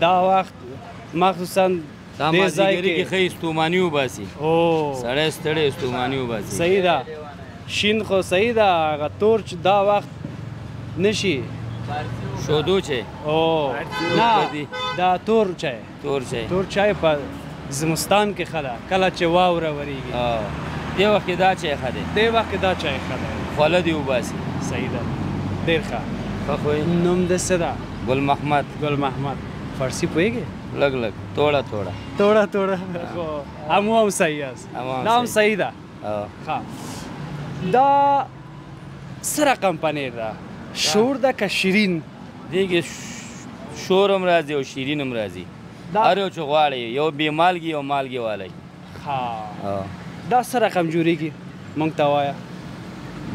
دا وقت مخصوصاً دیگری که خیلی استومانیو باسی. سر استر استومانیو باسی. سعیدا. شین خو سعیدا. گتورچ دا وقت نشی. شودو چه؟ نه دا تور چه؟ تور چه؟ تور چه پا زمستان که خدا کلا چه واو را وریگی. دی وقتی دا چه خدا؟ دی وقتی دا چه خدا؟ خالدیو باسی. سعیدا. درخا. خواهی. نم دست دا. گل محمد. گل محمد. فارسی پویگی؟ لگ لگ. تودا تودا. تودا تودا. امو هم سعیداست. نام سعیدا. خا. دا سر کمپانی دا. شور دا کشیرین دیگه شورم رازی و شیرینم رازی. آره چه غوالی یا بیمالگی یا مالگی والی. خا. دا سر کم جوریگی منتوایا.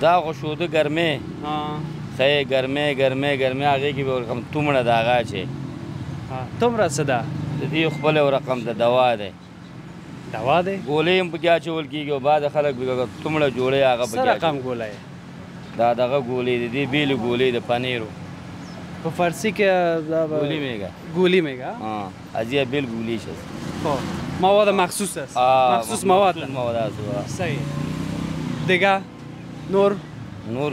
دا خوشوده گرمه. خیلی گرمه گرمه گرمه آگه کی باور کم توم را داغا چه. توم را سدا. دیو خبله و رقم دواده. دواده؟ گولیم بگیا چه ول کیگو بعد خالق بگو توم را جوره آگه بگیا. سر کم گولای. داداگا گولی دی بیل گولی د پانیرو. تو فارسی که گولی میگه. گولی میگه. ازیا بیل گولیش است. خب. مواد مخصوص است. مخصوص مواد. مواد است. سعی. دیگه نور. نور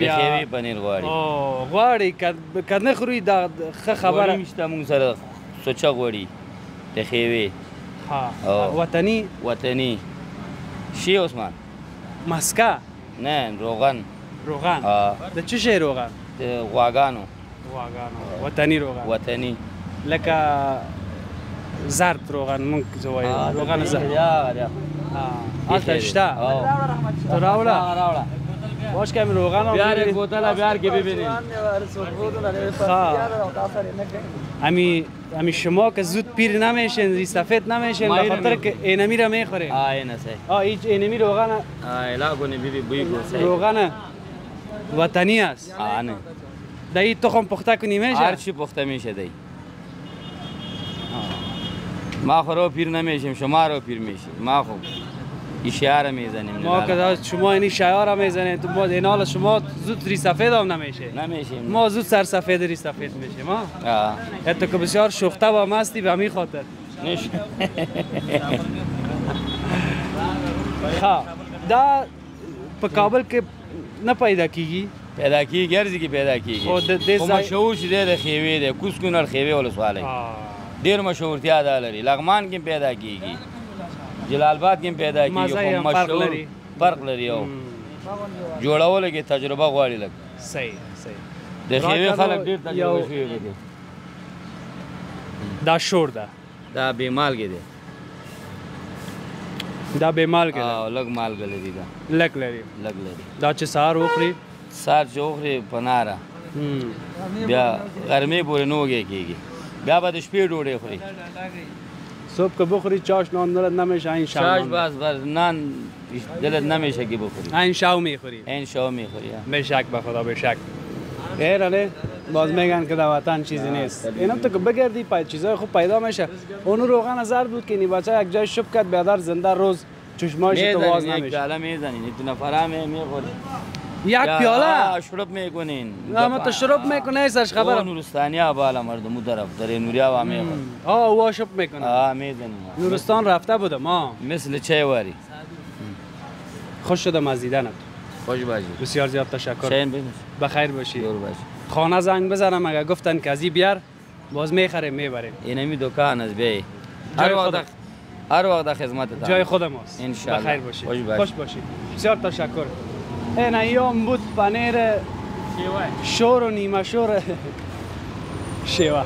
بخیوی پنیر غواری غواری کد نخوری دا خبر غوری میشته مون سر سوچه غوری تخیوی وطنی وطنی شی عثمان مسکا نه روغن روغن دا چه شی روغن غواگانو وطنی روغن وطنی لکه زرد روغن مونږ زوایي روغن زرد هلته شته ته راوړه باش کمې روغن بیار بوتله بیار کې ببینین امی شما که زود پیر نمیشین زی سفید نمیشین بخاطر که اینمی را میخورین اینه صحیح هیچ اینمی روغن لاګونې بیبي بوی ګو روغن وطنی است نه دایی تخم پخته کنی میشه؟ هرچی پخته میشه دایی ما خو رو پیر نمیشیم شما رو پیر میشیم ما خو ایشیا رو میزنیم ما که شما این ایشیا رو میزنید ما این حال شما زود ری سفید هم نمیشه نمیشیم ما زود سر سفید ری سفید میشیم حتی که بسیار شخته و مستی به همین خاطر نشه خواه دا په کابل که نه پیدا کیگی پیدا کی گرزی کی پیدا کی خو مشهور شده د خیوی د کوسکونر خیوی ولسوالی ډیر مشهورتیا ده لري لغمان کې پیدا کیږي جلال آباد کې پیدا کیږي مشهور فرق لري او جوړول کې تجربه غواړي لګ صحیح صحیح د خیوی خلک ډیر تجربه کوي دا شور ده دا به مالګه دي دا به مالګه او لګ مالګه لري دا لګ لري لګ لري دا چې سار وخري سار جوخری پناره بیا غرمی بوری نوگه کیگی بیا با دشپیر دوری خوری صبح که بخوری چاش نان دلت نمیشه این شاو چاش باز بر نان دلت نمیشه که بخوری این شاو میخوری این شاو میخوری بشک بخدا بشک غیر علی باز میگن که دا وطن چیزی نیست اینم تو که بگردی چیزای خوب پیدا میشه اون روغن ازر بود که نیباچه یک جای شب کد بیادر زنده روز چشمایش تو باز نمیشه یک پیاله شرب میکنین ما تو شرب میکنه سرش خبر نورستانی بالا مردم اون طرف در نوریا و میخوره وا شرب میکنه میزنیم نورستان رفته بودم ما مثل چای واری خوش شدم از دیدنت خوش باشی بسیار زیاد تشکر بخیر باشی خانه زنگ بزنم اگه گفتن که ازی بیار باز میخریم میبریم اینمی دکان از بی هر وقت هر وقت در خدمتتان. جای خود ماست. ان شاء الله. بخیر باشید. خوش باشید. بسیار تشکر. این ایام بود پنیر شور و نیمه شور شیوه.